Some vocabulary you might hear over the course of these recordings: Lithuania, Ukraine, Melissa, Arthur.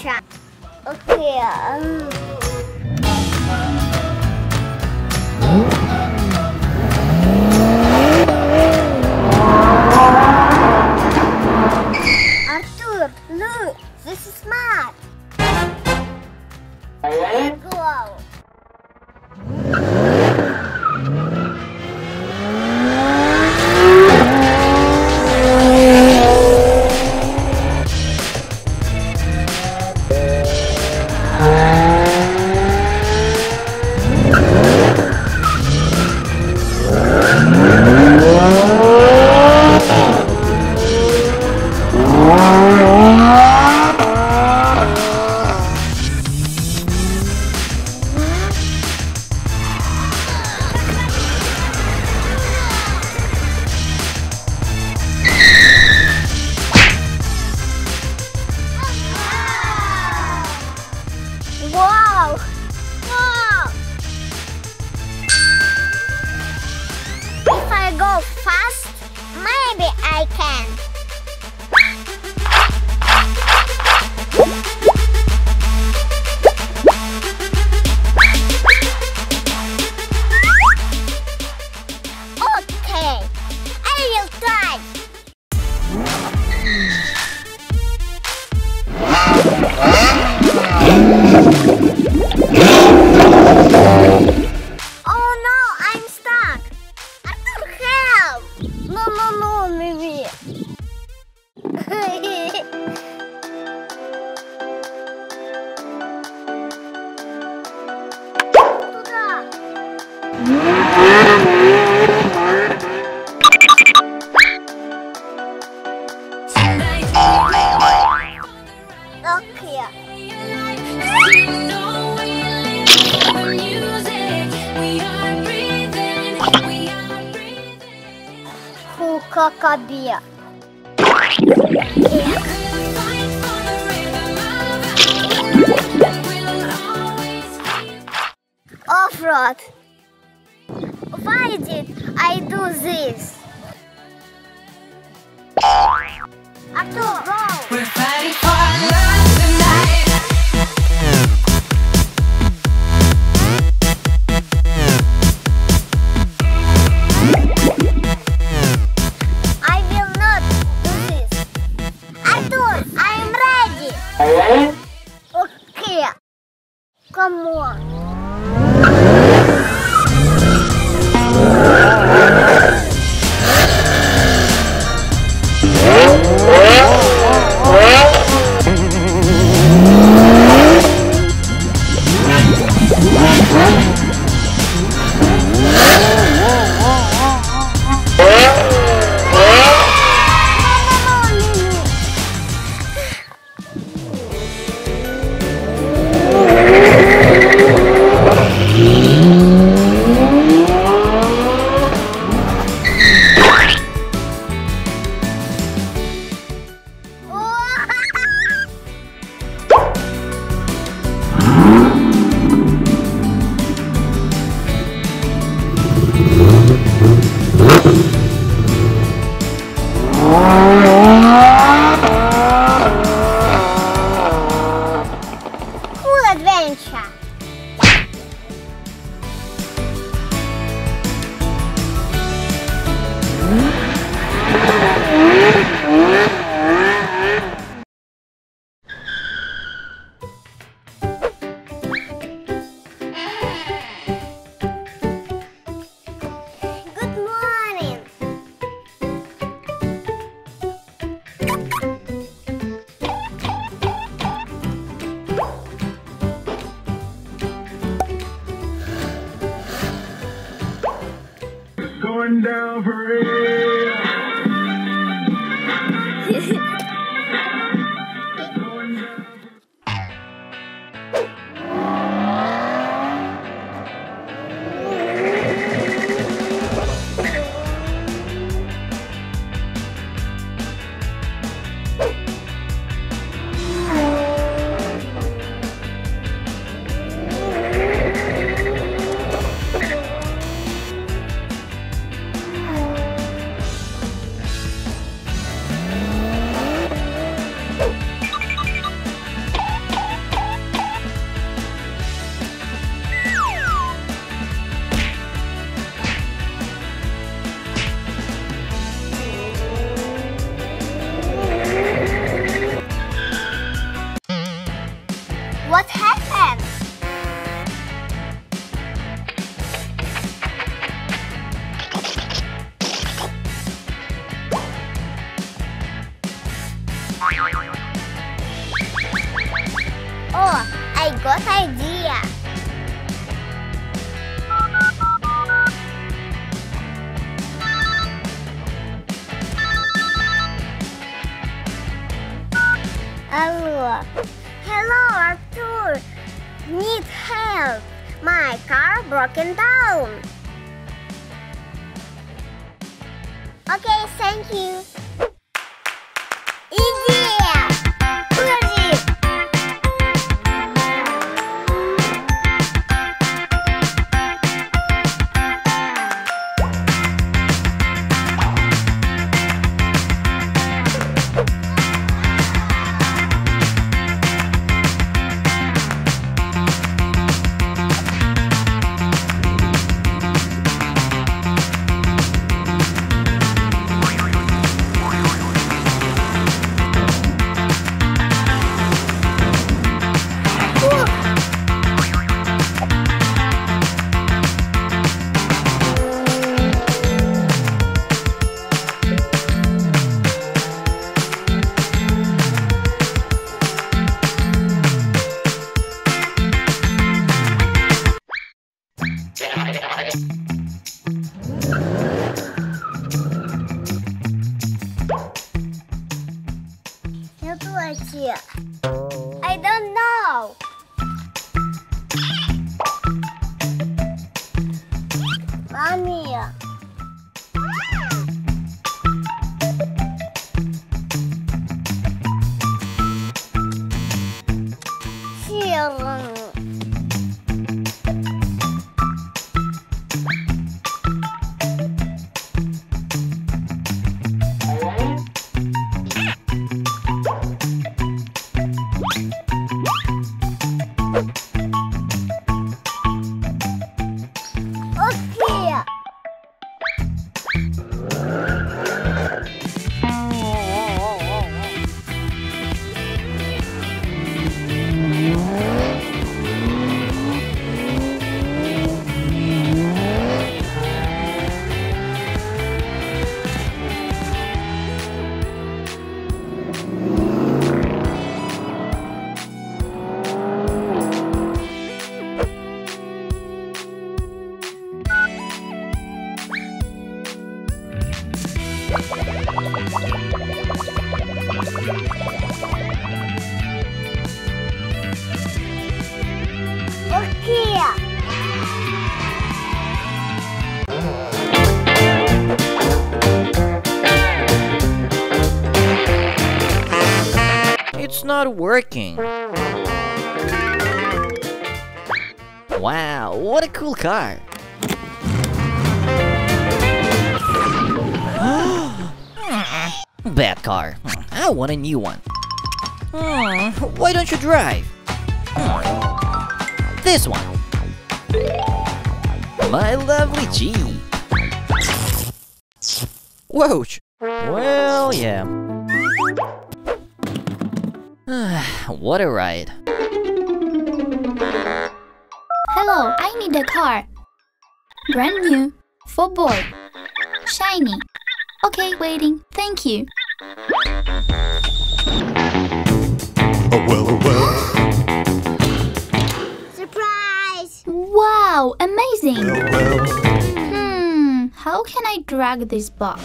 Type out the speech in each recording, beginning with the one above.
try. Okay. Arthur, look, this is smart. Go out. Wow! Wow! If I go fast, maybe I can. Okay, I will try. Coca-Beer. Off-road. Why did I do this? Arthur, go! We're fighting for love tonight. I will not do this. Arthur, I am ready. Okay. Come on. Going down for real. Oh, I got idea. Hello, Arthur. Need help. My car broken down. Okay, thank you. I don't know. Mommy. It's not working. Wow, what a cool car. Bad car. I want a new one. Why don't you drive? This one. My lovely G. Whoa. Well, yeah. What a ride. Hello, I need a car. Brand new. For boy. Shiny. Okay, waiting. Thank you. Oh, well. Surprise! Wow, amazing! Oh, well. How can I drag this box?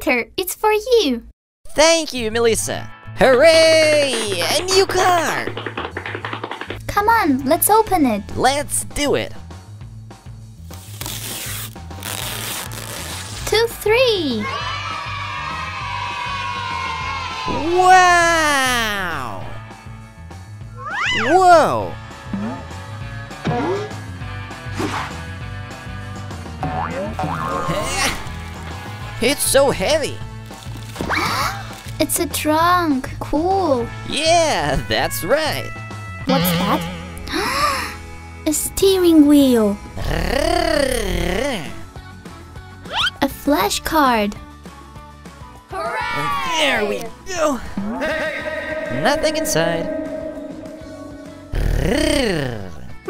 Arthur, it's for you! Thank you, Melissa! Hooray! A new car! Come on, let's open it! Let's do it! 2, 3! Wow! Whoa! It's so heavy! It's a trunk! Cool! Yeah, that's right! What's that? A steering wheel! A flashcard! Hooray! There we go! Nothing inside!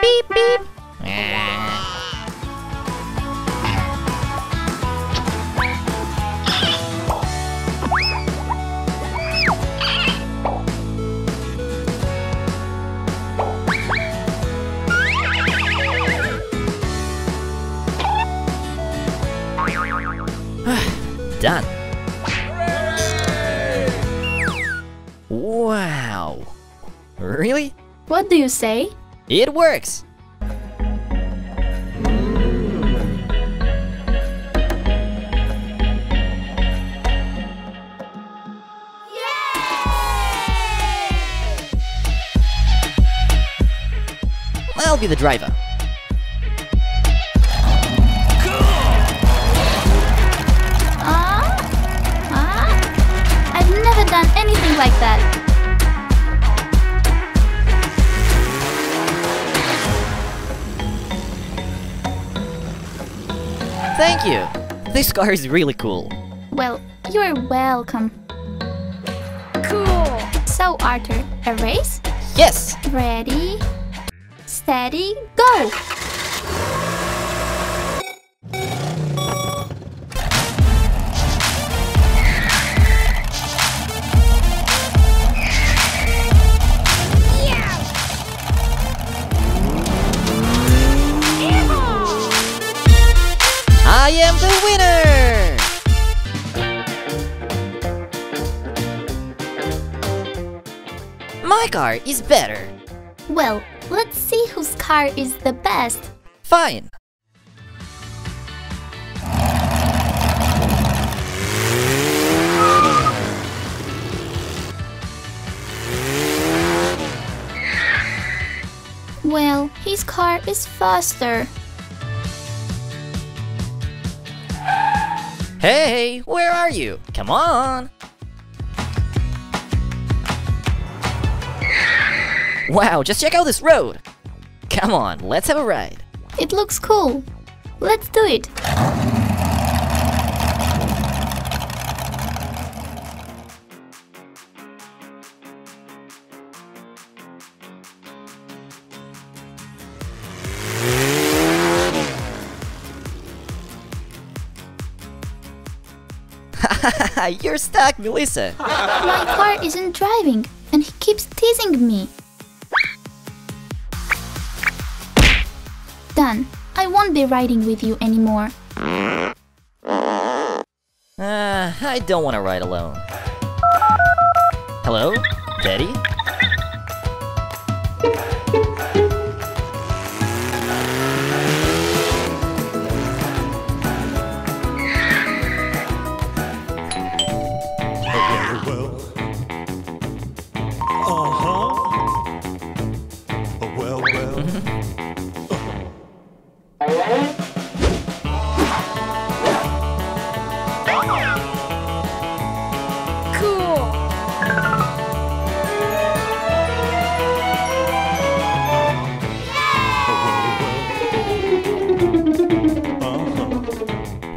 Beep beep! Done. Hooray! Wow. Really? What do you say? It works. Yay! I'll be the driver. Done anything like that. Thank you. This car is really cool. Well, you're welcome. Cool. So, Arthur, a race? Yes. Ready, steady, go. I am the winner! My car is better! Well, let's see whose car is the best! Fine! Well, his car is faster! Hey, where are you? Come on! Wow, just check out this road! Come on, let's have a ride! It looks cool! Let's do it! You're stuck, Melissa! My car isn't driving, and he keeps teasing me. Done. I won't be riding with you anymore. I don't want to ride alone. Hello? Betty?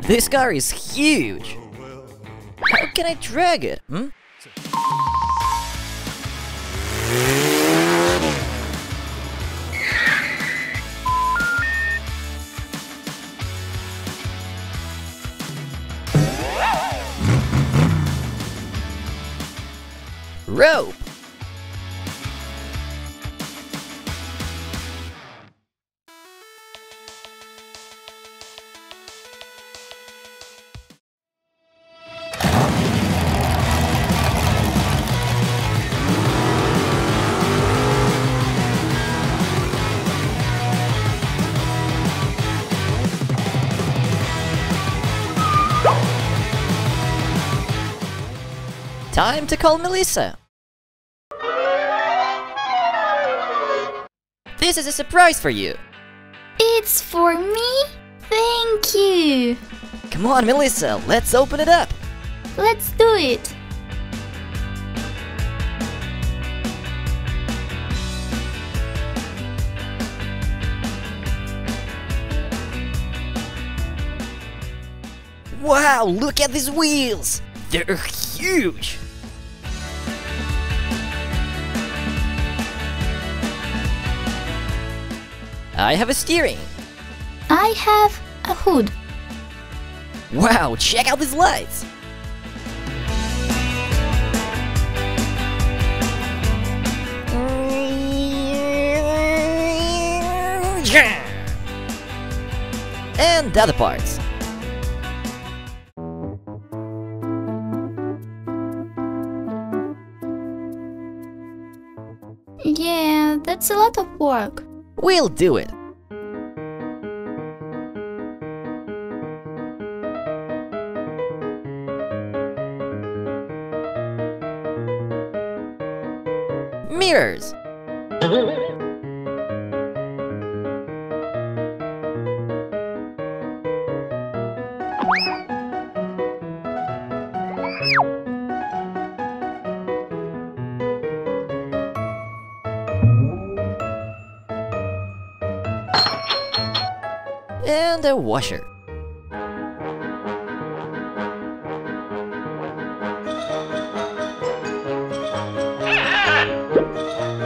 This car is huge! How can I drag it, Rope! Time to call Melissa. This is a surprise for you. It's for me? Thank you. Come on, Melissa, let's open it up. Let's do it. Wow, look at these wheels! They're huge! I have a steering. I have a hood. Wow, check out these lights! And other parts. Yeah, that's a lot of work. We'll do it. Mirrors. And a washer.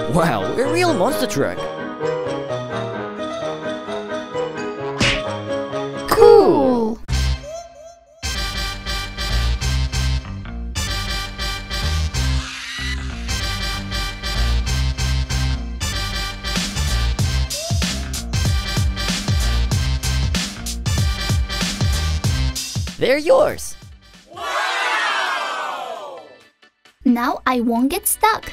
Wow, a real monster truck. Cool. They're yours. Wow! Now I won't get stuck.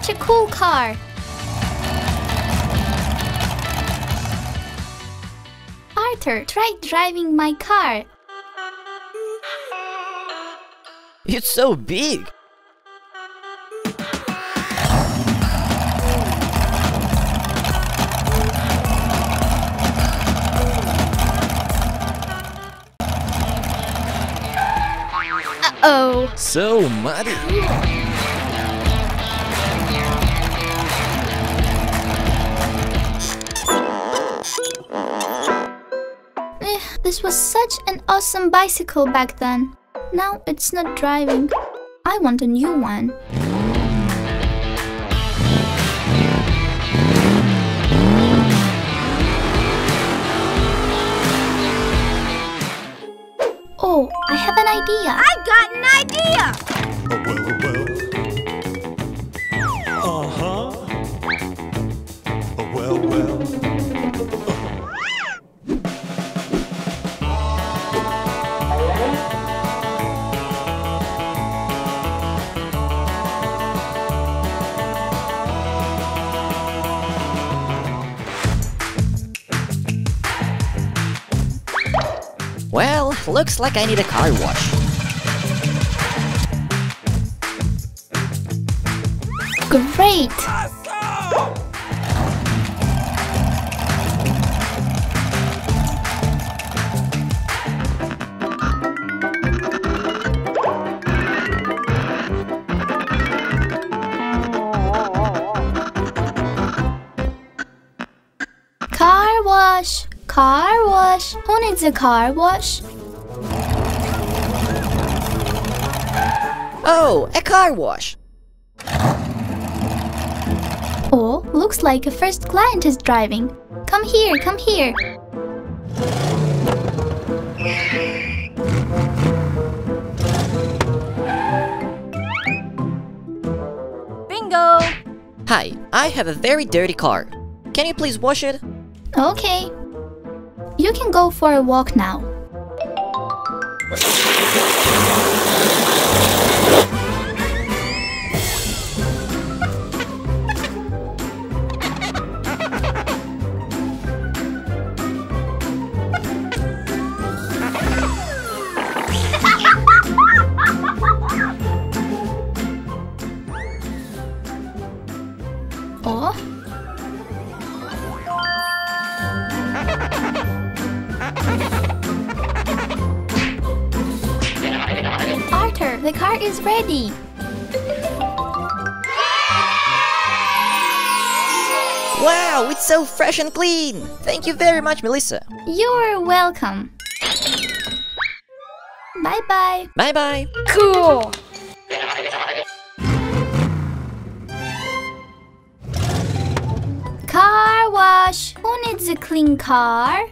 Such a cool car. Arthur, try driving my car. It's so big. Uh-oh. So muddy. This was such an awesome bicycle back then. Now it's not driving. I want a new one. Oh, I have an idea. I've got an idea! Uh-huh. Well, looks like I need a car wash. Great! Car wash! car wash? Who needs a car wash? Oh, a car wash. Oh, looks like a first client is driving. Come here, come here. Bingo! Hi, I have a very dirty car. Can you please wash it? Okay. You can go for a walk now. Oh? Arthur, the car is ready! Wow, it's so fresh and clean! Thank you very much, Melissa! You're welcome! Bye-bye! Bye-bye! Cool! Car wash! Who needs a clean car?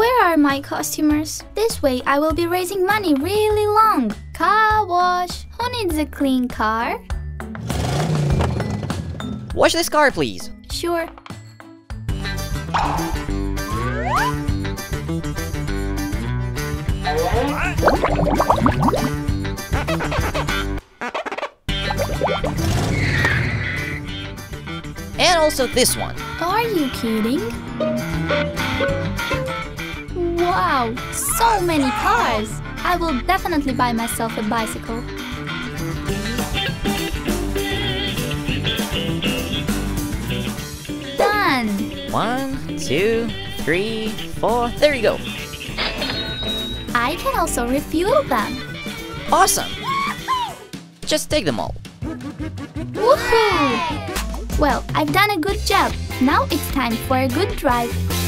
Where are my customers? This way I will be raising money really long. Car wash! Who needs a clean car? Wash this car, please. Sure. And also this one. Are you kidding? Wow, so many cars! I will definitely buy myself a bicycle. Done! 1, 2, 3, 4, there you go. I can also refuel them. Awesome! Just take them all. Woohoo! Well, I've done a good job. Now it's time for a good drive.